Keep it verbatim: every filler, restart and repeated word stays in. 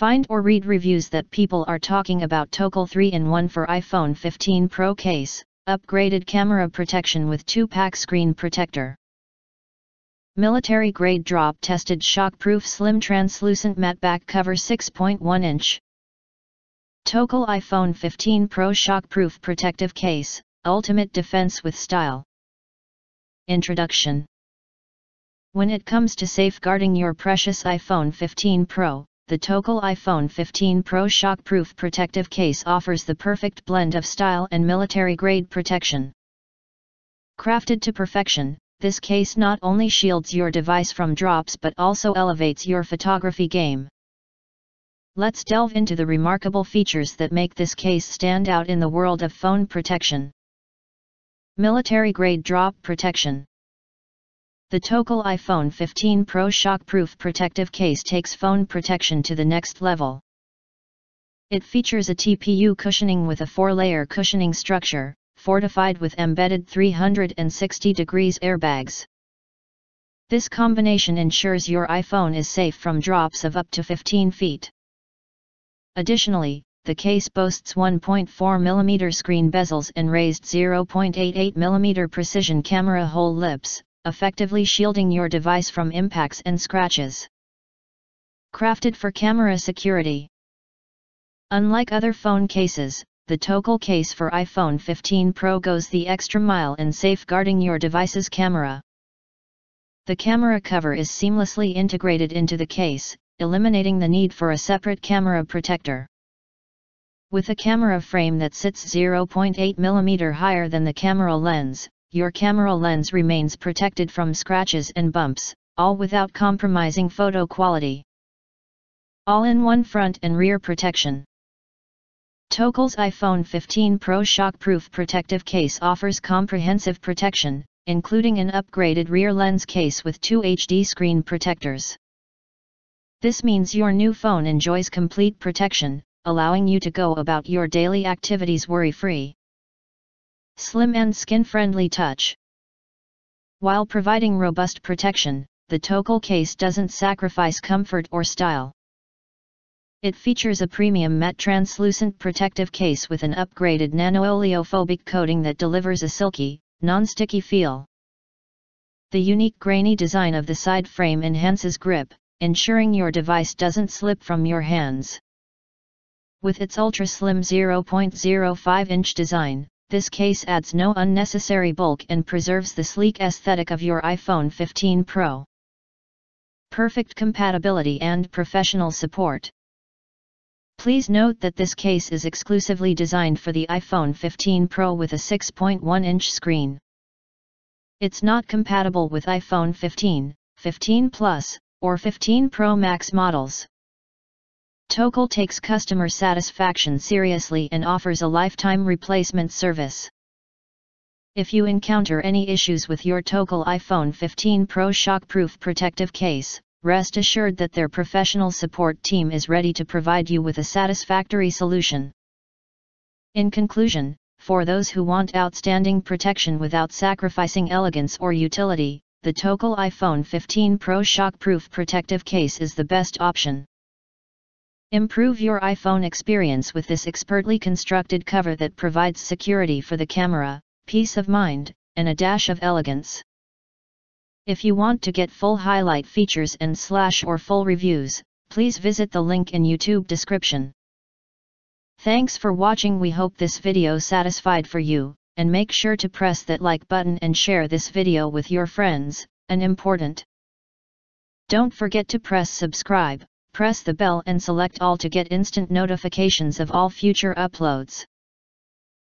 Find or read reviews that people are talking about TOCOL three in one for iPhone fifteen Pro case, upgraded camera protection with two pack screen protector. Military-grade drop-tested shock-proof slim translucent matte back cover six point one inch. TOCOL iPhone fifteen Pro shock-proof protective case, ultimate defense with style. Introduction. When it comes to safeguarding your precious iPhone fifteen Pro, the TOCOL iPhone fifteen Pro shockproof protective case offers the perfect blend of style and military-grade protection. Crafted to perfection, this case not only shields your device from drops but also elevates your photography game. Let's delve into the remarkable features that make this case stand out in the world of phone protection. Military-grade drop protection. The TOCOL iPhone fifteen Pro shockproof protective case takes phone protection to the next level. It features a T P U cushioning with a four layer cushioning structure, fortified with embedded three hundred sixty degrees airbags. This combination ensures your iPhone is safe from drops of up to fifteen feet. Additionally, the case boasts one point four millimeter screen bezels and raised zero point eight eight millimeter precision camera hole lips, effectively shielding your device from impacts and scratches. Crafted for camera security. Unlike other phone cases, the TOCOL case for iPhone fifteen Pro goes the extra mile in safeguarding your device's camera. The camera cover is seamlessly integrated into the case, eliminating the need for a separate camera protector. With a camera frame that sits zero point eight millimeters higher than the camera lens, your camera lens remains protected from scratches and bumps, all without compromising photo quality. All-in-one front and rear protection. TOCOL's iPhone fifteen Pro shockproof protective case offers comprehensive protection, including an upgraded rear lens case with two H D screen protectors. This means your new phone enjoys complete protection, allowing you to go about your daily activities worry-free. Slim and skin-friendly touch. While providing robust protection, the TOCOL case doesn't sacrifice comfort or style. It features a premium matte translucent protective case with an upgraded nano-oleophobic coating that delivers a silky, non-sticky feel. The unique grainy design of the side frame enhances grip, ensuring your device doesn't slip from your hands. With its ultra-slim zero point zero five inch design, this case adds no unnecessary bulk and preserves the sleek aesthetic of your iPhone fifteen Pro. Perfect compatibility and professional support. Please note that this case is exclusively designed for the iPhone fifteen Pro with a six point one inch screen. It's not compatible with iPhone fifteen, fifteen Plus, or fifteen Pro Max models. TOCOL takes customer satisfaction seriously and offers a lifetime replacement service. If you encounter any issues with your TOCOL iPhone fifteen Pro shockproof protective case, rest assured that their professional support team is ready to provide you with a satisfactory solution. In conclusion, for those who want outstanding protection without sacrificing elegance or utility, the TOCOL iPhone fifteen Pro shockproof protective case is the best option. Improve your iPhone experience with this expertly constructed cover that provides security for the camera, peace of mind, and a dash of elegance. If you want to get full highlight features and slash or full reviews, please visit the link in YouTube description. Thanks for watching. We hope this video satisfied for you, and make sure to press that like button and share this video with your friends, and important. Don't forget to press subscribe. Press the bell and select all to get instant notifications of all future uploads.